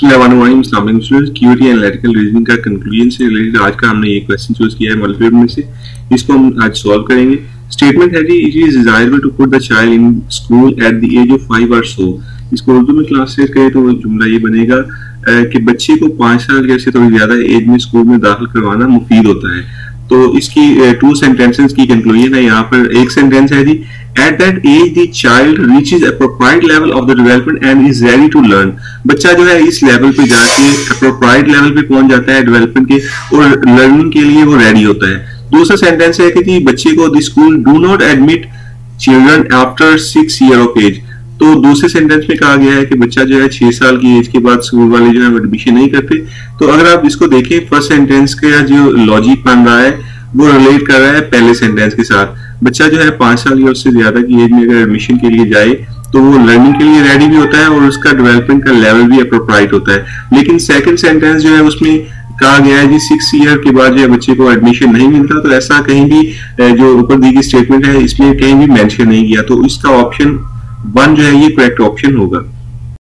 Curie analytical reasoning का conclusion से related आज का हमने ये क्वेश्चन चूज किया है मल्टीपल में से, इसको हम आज सॉल्व करेंगे। स्टेटमेंट है जी, it is desirable to put the child in school at the age of 5 और सो। इसको उर्दू में ट्रांसलेट करें तो जुमला ये बनेगा कि बच्चे को 5 साल जैसे थोड़ी ज्यादा एज में स्कूल में दाखिल करवाना मुफीद होता है। तो इसकी 2 सेंटेंसेस की कंक्लूजन है। यहाँ पर एक सेंटेंस है जी, at that age the child reaches appropriate level of the development and is ready to learn. बच्चा जो है इस लेवल पे जाके एप्रोप्रिएट लेवल पे पहुंच जाता है डेवलपमेंट के और लर्निंग के लिए वो रेडी होता है। दूसरा सेंटेंस है कि जी बच्चे को the school do not admit children after 6 year of age. तो दूसरे सेंटेंस में कहा गया है कि बच्चा जो है 6 साल की एज के बाद स्कूल वाले जो है एडमिशन नहीं करते। तो अगर आप इसको देखें, फर्स्ट सेंटेंस का जो लॉजिक बन रहा है वो रिलेट कर रहा है पहले सेंटेंस के साथ। बच्चा जो है 5 साल या उससे ज्यादा की एज में अगर एडमिशन के लिए जाए तो वो लर्निंग के लिए रेडी भी होता है और उसका डेवलपमेंट का लेवल भी एप्रोप्राइट होता है। लेकिन सेकेंड सेंटेंस जो है उसमें कहा गया है जी 6 ईयर के बाद जो है बच्चे को एडमिशन नहीं मिलता। तो ऐसा कहीं भी जो ऊपर दी गई स्टेटमेंट है इसमें कहीं भी मेंशन नहीं किया, तो इसका ऑप्शन 1 जो है ये करेक्ट ऑप्शन होगा।